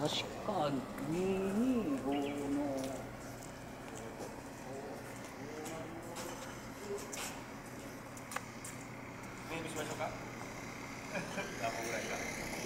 確か225のメールしましょうか。何本ぐらいか。